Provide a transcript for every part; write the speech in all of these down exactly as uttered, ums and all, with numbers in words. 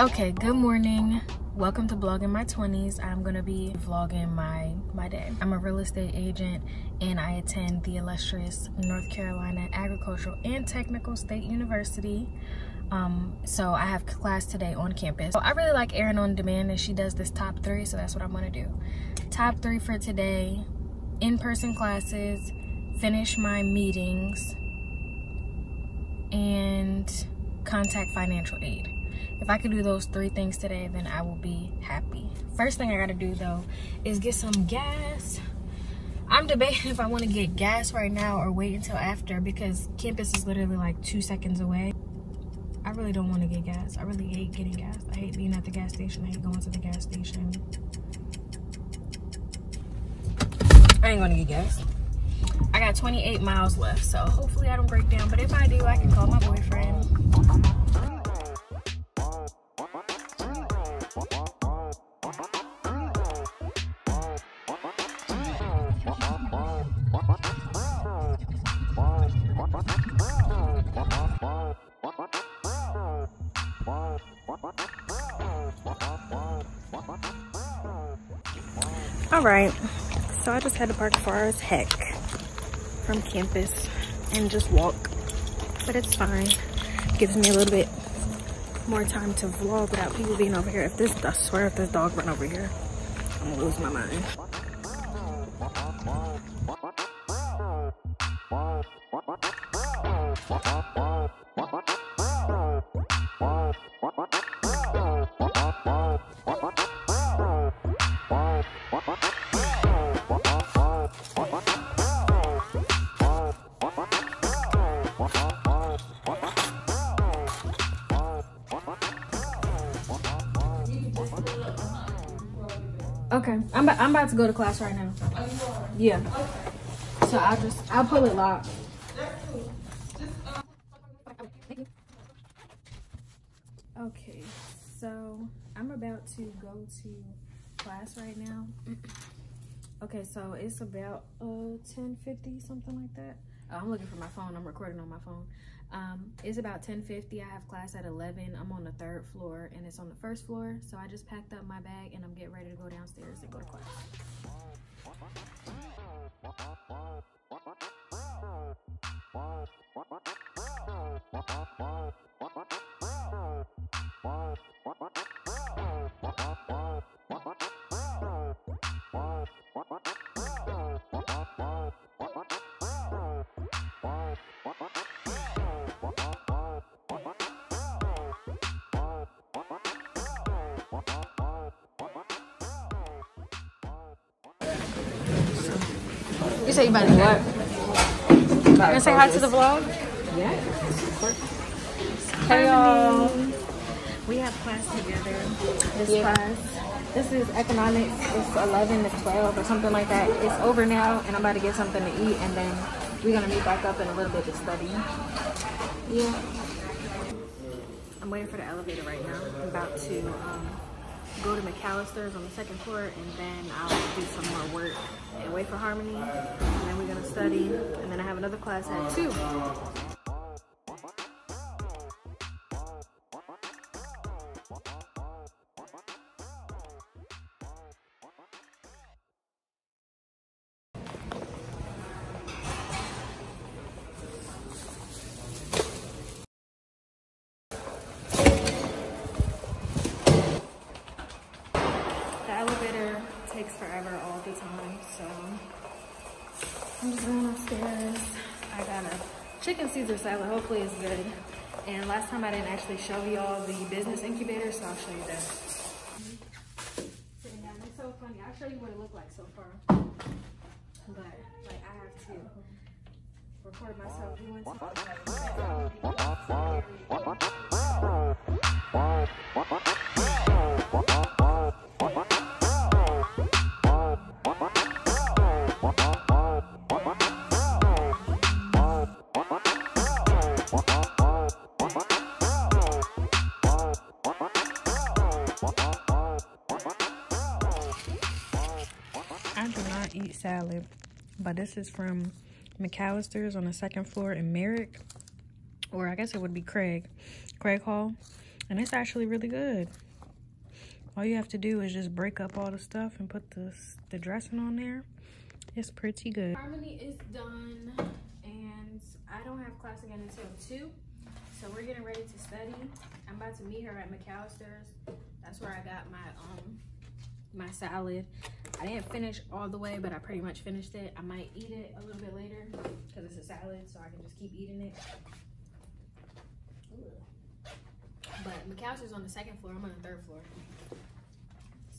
Okay, good morning. Welcome to Blogging My twenties. I'm gonna be vlogging my my day. I'm a real estate agent and I attend the illustrious North Carolina Agricultural and Technical State University. Um, so I have class today on campus. So I really like Erin on Demand and she does this top three, so that's what I'm gonna do. Top three for today: in-person classes, finish my meetings, and contact financial aid. If I could do those three things today, then I will be happy. First thing I gotta do though is get some gas. I'm debating if I want to get gas right now or wait until after, because campus is literally like two seconds away. I really don't want to get gas. I really hate getting gas. I hate being at the gas station. I hate going to the gas station. I ain't gonna get gas. I got twenty-eight miles left, so hopefully I don't break down, but if I do, I can call my boyfriend. Alright, so I just had to park far as heck from campus and just walk, but it's fine. It gives me a little bit more time to vlog without people being over here. If this, I swear if this dog run over here, I'm gonna lose my mind. Okay, I'm I'm about to go to class right now. Oh, you are? Yeah. Okay. So I'll just I'll pull it locked. That's cool. Just, um... Okay, so I'm about to go to class right now. Okay, so it's about uh ten fifty, something like that. Oh, I'm looking for my phone. I'm recording on my phone. Um, it's about ten fifty. I have class at eleven. I'm on the third floor and it's on the first floor. So I just packed up my bag and I'm getting ready to go downstairs and go to class. You say you about to do what? You gonna say hi to the vlog? Yeah. Hey y'all. We have class together. This yeah. class. This is economics. It's eleven to twelve or something like that. It's over now and I'm about to get something to eat and then we're gonna meet back up in a little bit to study. Yeah. I'm waiting for the elevator right now. I'm about to um, go to McAlister's on the second floor and then I'll do some more work and wait for Harmony, and then we're gonna study, and then I have another class at two. Takes forever all the time, so I'm just going upstairs. I got a chicken Caesar salad, hopefully it's good. And last time I didn't actually show y'all the business incubator, so I'll show you that. Sitting down, it's so funny. I'll show you what it looked like so far, but like I have to record myself doing something. to eat salad. But this is from McAlister's on the second floor in Merrick. Or I guess it would be Craig. Craig Hall. And it's actually really good. All you have to do is just break up all the stuff and put the, the dressing on there. It's pretty good. Harmony is done. And I don't have class again until two. So we're getting ready to study. I'm about to meet her at McAlister's. That's where I got my um my salad. I didn't finish all the way, but I pretty much finished it. I might eat it a little bit later because it's a salad, so I can just keep eating it. Ooh. But McAlister's on the second floor. I'm on the third floor.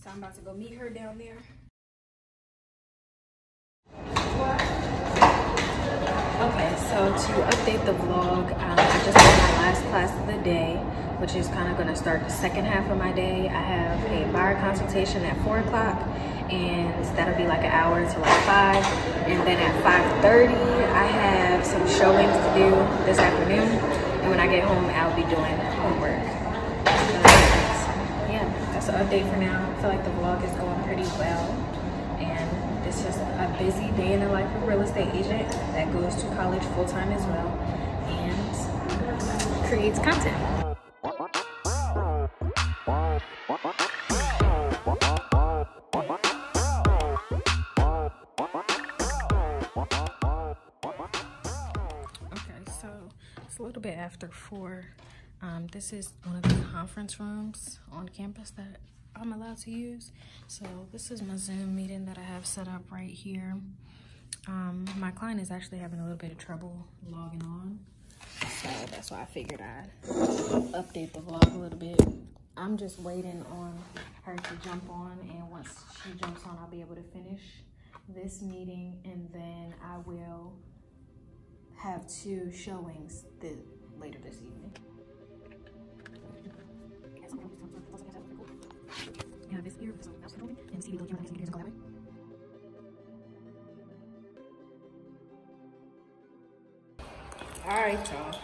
So I'm about to go meet her down there. Okay, so to update the vlog, um, I just had my last class of the day, which is kind of going to start the second half of my day. I have a buyer consultation at four o'clock, and that'll be like an hour to like five. And then at five thirty, I have some showings to do this afternoon. And when I get home, I'll be doing homework. So yeah, that's an update for now. I feel like the vlog is going pretty well. And it's just a busy day in the life of a real estate agent that goes to college full-time as well and creates content. Okay, so it's a little bit after four. Um, this is one of the conference rooms on campus that I'm allowed to use. So this is my Zoom meeting that I have set up right here. Um, my client is actually having a little bit of trouble logging on, so that's why I figured I'd update the vlog a little bit. I'm just waiting on her to jump on, and once she jumps on, I'll be able to finish this meeting, and then I will have two showings th- later this evening. This year, so that's the and see the different things collaborate. All right, y'all.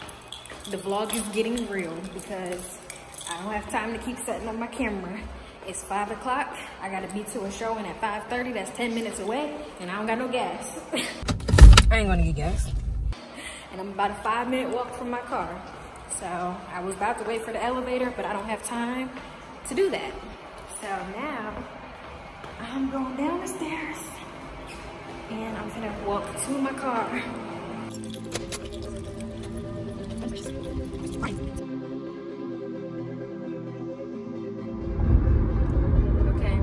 The vlog is getting real because I don't have time to keep setting up my camera. It's five o'clock. I gotta be to a show, and at five thirty, that's ten minutes away, and I don't got no gas. I ain't gonna get gas. And I'm about a five-minute walk from my car, so I was about to wait for the elevator, but I don't have time to do that. So now, I'm going down the stairs, and I'm gonna walk to my car. Okay,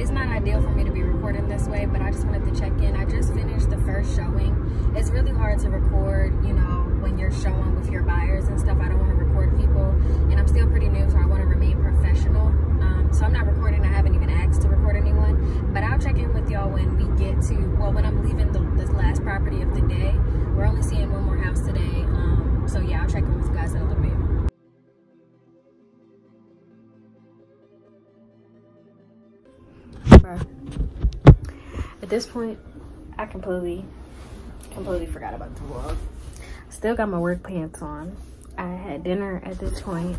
it's not ideal for me to be recording this way, but I just wanted to check in. I just finished the first showing. It's really hard to record, you know, when you're showing with your buyers and stuff. I don't wanna record people, and I'm still pretty new, so I wanna remain professional. So I'm not recording. I haven't even asked to record anyone, but I'll check in with y'all when we get to, well, when I'm leaving the, this last property of the day. We're only seeing one more house today. Um, so yeah, I'll check in with you guys in a little bit. At this point, I completely, completely forgot about the vlog. Still got my work pants on. I had dinner at this point.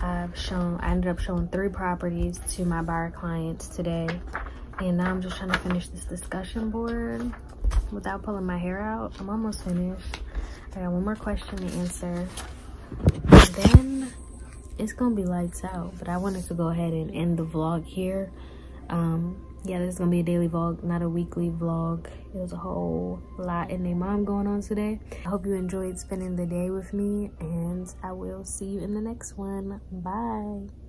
I've shown, I ended up showing three properties to my buyer clients today. And now I'm just trying to finish this discussion board without pulling my hair out. I'm almost finished. I got one more question to answer. And then it's going to be lights out, but I wanted to go ahead and end the vlog here. Um, yeah, this is going to be a daily vlog, not a weekly vlog. It was a whole lot in their mom going on today. I hope you enjoyed spending the day with me, and I will see you in the next one. Bye.